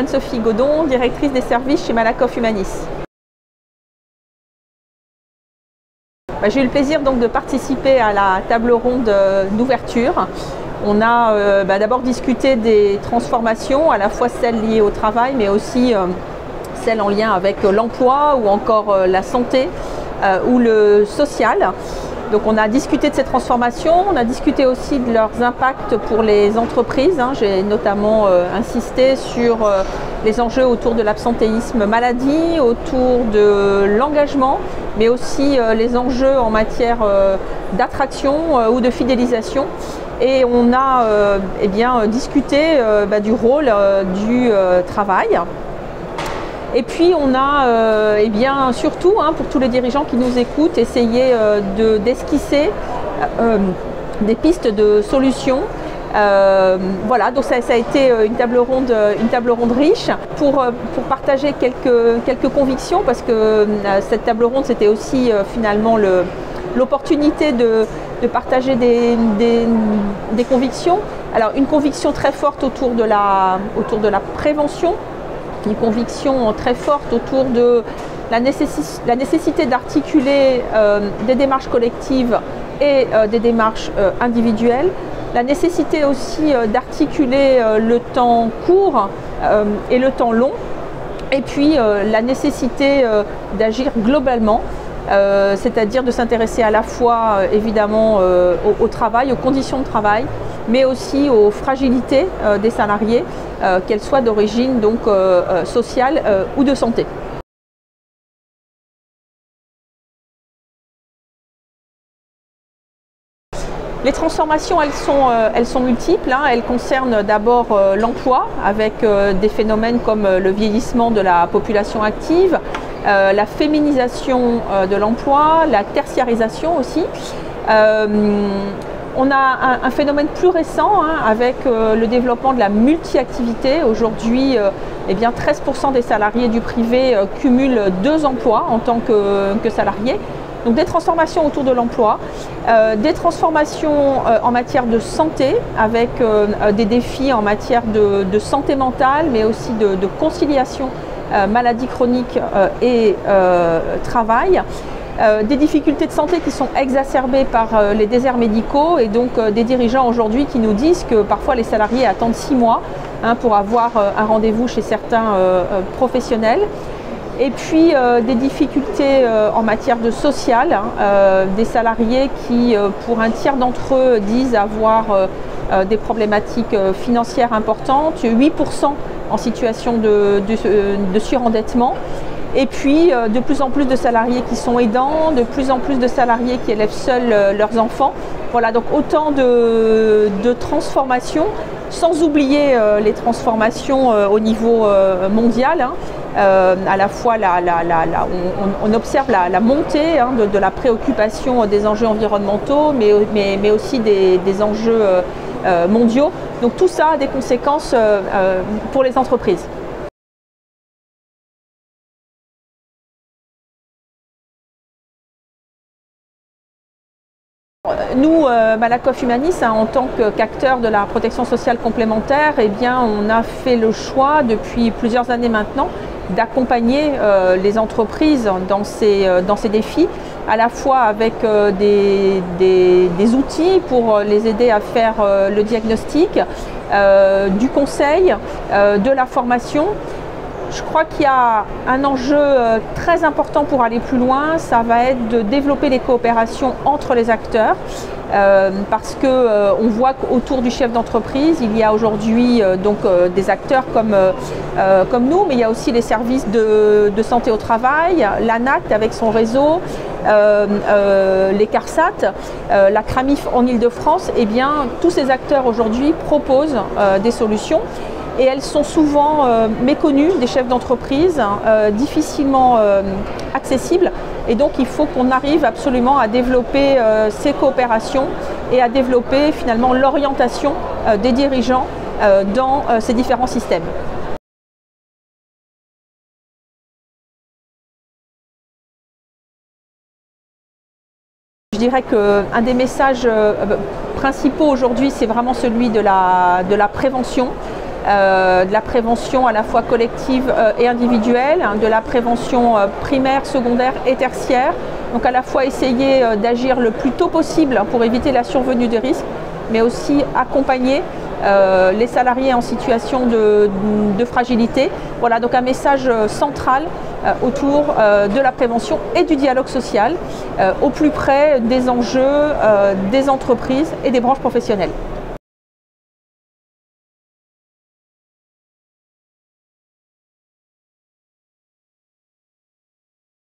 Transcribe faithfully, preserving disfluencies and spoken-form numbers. Anne-Sophie Godon, directrice des services chez Malakoff Humanis. J'ai eu le plaisir donc de participer à la table ronde d'ouverture. On a euh, bah, d'abord discuté des transformations, à la fois celles liées au travail, mais aussi euh, celles en lien avec l'emploi ou encore euh, la santé euh, ou le social. Donc on a discuté de ces transformations, on a discuté aussi de leurs impacts pour les entreprises. Hein. J'ai notamment euh, insisté sur euh, les enjeux autour de l'absentéisme maladie, autour de l'engagement, mais aussi euh, les enjeux en matière euh, d'attraction euh, ou de fidélisation. Et on a euh, eh bien, discuté euh, bah, du rôle euh, du euh, travail. Et puis on a euh, eh bien, surtout, hein, pour tous les dirigeants qui nous écoutent, essayé euh, d'esquisser de, euh, des pistes de solutions. Euh, voilà, donc ça, ça a été une table ronde, une table ronde riche pour, pour partager quelques, quelques convictions, parce que euh, cette table ronde, c'était aussi euh, finalement le... l'opportunité de, de partager des, des, des convictions. Alors une conviction très forte autour de la, autour de la prévention, une conviction très forte autour de la, nécessi- la nécessité d'articuler euh, des démarches collectives et euh, des démarches euh, individuelles, la nécessité aussi euh, d'articuler euh, le temps court euh, et le temps long, et puis euh, la nécessité euh, d'agir globalement. Euh, c'est-à-dire de s'intéresser à la fois euh, évidemment euh, au, au travail, aux conditions de travail, mais aussi aux fragilités euh, des salariés, euh, qu'elles soient d'origine donc euh, euh, sociale euh, ou de santé. Les transformations, elles sont, euh, elles sont multiples. Hein. Elles concernent d'abord euh, l'emploi, avec euh, des phénomènes comme euh, le vieillissement de la population active, Euh, la féminisation euh, de l'emploi, la tertiarisation aussi. Euh, on a un, un phénomène plus récent, hein, avec euh, le développement de la multi-activité. Aujourd'hui, euh, eh bien treize pour cent des salariés du privé euh, cumulent deux emplois en tant que, que salariés. Donc des transformations autour de l'emploi, euh, des transformations euh, en matière de santé, avec euh, des défis en matière de, de santé mentale, mais aussi de, de conciliation Euh, maladies chroniques euh, et euh, travail, euh, des difficultés de santé qui sont exacerbées par euh, les déserts médicaux, et donc euh, des dirigeants aujourd'hui qui nous disent que parfois les salariés attendent six mois hein, pour avoir euh, un rendez-vous chez certains euh, professionnels. Et puis euh, des difficultés euh, en matière de social, hein, euh, des salariés qui euh, pour un tiers d'entre eux disent avoir euh, euh, des problématiques euh, financières importantes, huit pour cent en situation de, de, de surendettement, et puis de plus en plus de salariés qui sont aidants, de plus en plus de salariés qui élèvent seuls leurs enfants. Voilà, donc autant de, de transformations, sans oublier les transformations au niveau mondial, hein. Euh, à la fois la, la, la, la, on, on observe la, la montée hein, de, de la préoccupation des enjeux environnementaux, mais, mais, mais aussi des, des enjeux euh, mondiaux. Donc tout ça a des conséquences euh, pour les entreprises. Nous, euh, Malakoff Humanis, hein, en tant qu'acteur de la protection sociale complémentaire, eh bien, on a fait le choix depuis plusieurs années maintenant d'accompagner euh, les entreprises dans ces, euh, dans ces défis, à la fois avec euh, des, des, des outils pour les aider à faire euh, le diagnostic, euh, du conseil, euh, de la formation. Je crois qu'il y a un enjeu très important pour aller plus loin, ça va être de développer les coopérations entre les acteurs, euh, parce qu'on euh, voit qu'autour du chef d'entreprise, il y a aujourd'hui euh, donc euh, des acteurs comme, euh, comme nous, mais il y a aussi les services de, de santé au travail, l'A N A C T avec son réseau, euh, euh, les CARSAT, euh, la CRAMIF en Ile-de-France. Eh bien, tous ces acteurs aujourd'hui proposent euh, des solutions. Et elles sont souvent euh, méconnues des chefs d'entreprise, euh, difficilement euh, accessibles. Et donc il faut qu'on arrive absolument à développer euh, ces coopérations et à développer finalement l'orientation euh, des dirigeants euh, dans euh, ces différents systèmes. Je dirais qu'un des messages euh, principaux aujourd'hui, c'est vraiment celui de la, de la prévention. euh, de la prévention à la fois collective euh, et individuelle, hein, de la prévention euh, primaire, secondaire et tertiaire. Donc à la fois essayer euh, d'agir le plus tôt possible hein, pour éviter la survenue des risques, mais aussi accompagner euh, les salariés en situation de, de fragilité. Voilà, donc un message central euh, autour euh, de la prévention et du dialogue social, euh, au plus près des enjeux euh, des entreprises et des branches professionnelles.